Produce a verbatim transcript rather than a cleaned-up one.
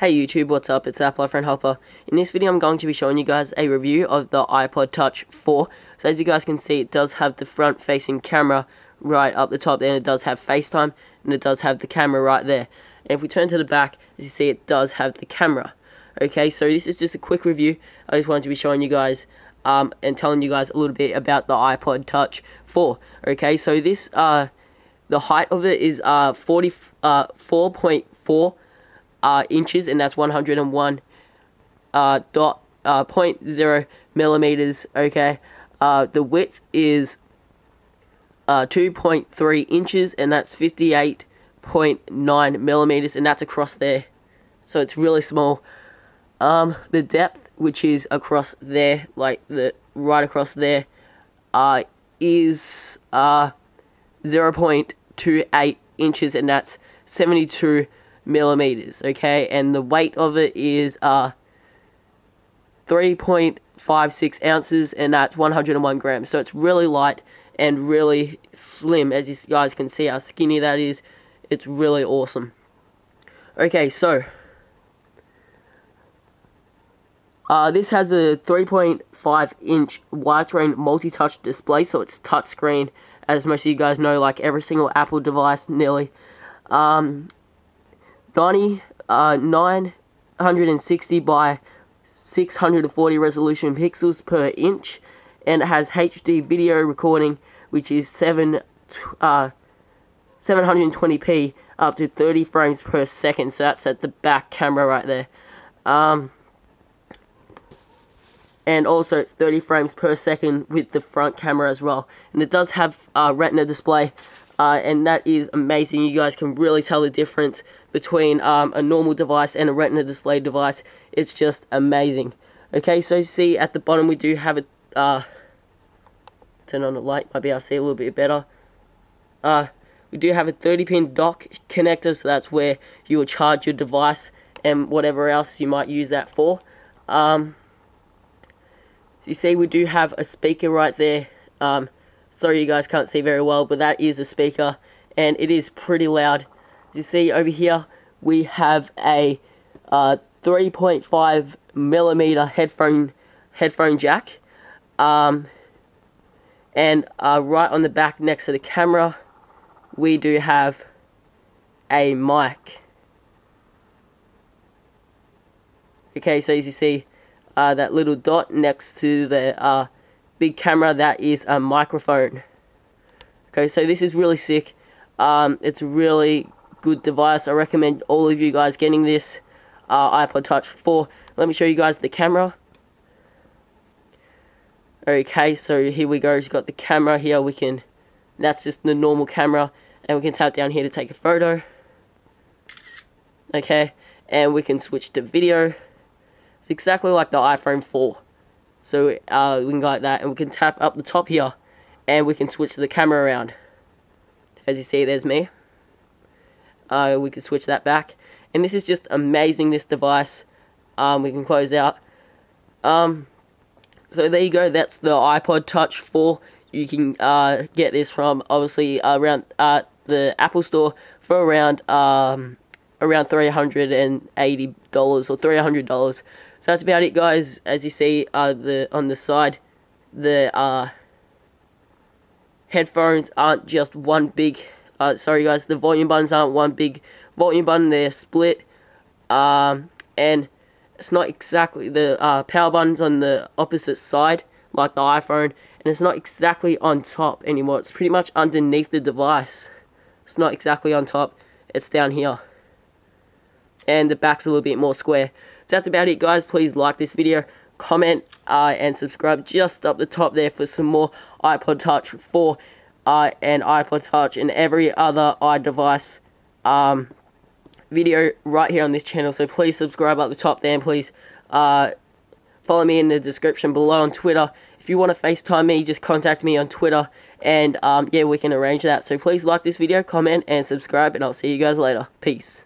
Hey YouTube, what's up? It's Apple Friend Hopper. In this video I'm going to be showing you guys a review of the iPod Touch four. So as you guys can see, it does have the front facing camera right up the top there, and it does have FaceTime, and it does have the camera right there. And if we turn to the back, as you see, it does have the camera. Okay, so this is just a quick review. I just wanted to be showing you guys um, and telling you guys a little bit about the iPod Touch four. Okay, so this, uh, the height of it is uh, forty-four point four Uh, inches, and that's one hundred one uh, dot uh, zero point zero millimeters. Okay, uh, the width is uh, two point three inches, and that's fifty-eight point nine millimeters, and that's across there, so it's really small. Um, the depth, which is across there, like the right across there, uh, is uh, zero point two eight inches, and that's seventy-two millimeters. Okay, and the weight of it is uh three point five six ounces, and that's one hundred one grams, so it's really light and really slim. As you guys can see how skinny that is, it's really awesome. Okay, so uh this has a three point five inch widescreen multi-touch display, so it's touchscreen, as most of you guys know, like every single Apple device nearly. um nine sixty by six hundred forty resolution pixels per inch, and it has H D video recording, which is seven twenty p up to thirty frames per second, so that's at the back camera right there. Um, and also it's thirty frames per second with the front camera as well, and it does have uh, Retina display. Uh, and that is amazing. You guys can really tell the difference between um, a normal device and a Retina display device. It's just amazing. Okay, so you see at the bottom we do have it. Uh, turn on the light, maybe I'll see a little bit better. Uh, we do have a thirty pin dock connector, so that's where you will charge your device and whatever else you might use that for. Um, so you see we do have a speaker right there. Um, Sorry you guys can't see very well, but that is a speaker, and it is pretty loud. You see over here we have a uh, three point five millimeter headphone headphone jack, um, and uh, right on the back next to the camera we do have a mic. Okay, so as you see uh, that little dot next to the uh, big camera, that is a microphone. Okay, so this is really sick. Um, it's a really good device. I recommend all of you guys getting this uh, iPod Touch four. Let me show you guys the camera. Okay, so here we go. It's got the camera here. We can, that's just the normal camera, and we can tap down here to take a photo. Okay, and we can switch to video. It's exactly like the iPhone four. So uh, we can go like that, and we can tap up the top here, and we can switch the camera around. As you see, there's me. Uh, we can switch that back, and this is just amazing, this device. Um, we can close out. Um, so there you go. That's the iPod Touch four. You can uh, get this from obviously around uh, the Apple Store for around um, around three hundred and eighty dollars or three hundred dollars. So that's about it, guys. As you see uh, the on the side, the uh, headphones aren't just one big, uh, sorry guys, the volume buttons aren't one big volume button, they're split. Um, and it's not exactly, the uh, power button's on the opposite side, like the iPhone, and it's not exactly on top anymore. It's pretty much underneath the device. It's not exactly on top, it's down here. And the back's a little bit more square. So that's about it, guys. Please like this video, comment, uh, and subscribe just up the top there for some more iPod Touch four uh, and iPod Touch and every other iDevice um, video right here on this channel. So please subscribe up the top there, and please uh, follow me in the description below on Twitter. If you want to FaceTime me, just contact me on Twitter, and um, yeah, we can arrange that. So please like this video, comment, and subscribe, and I'll see you guys later. Peace.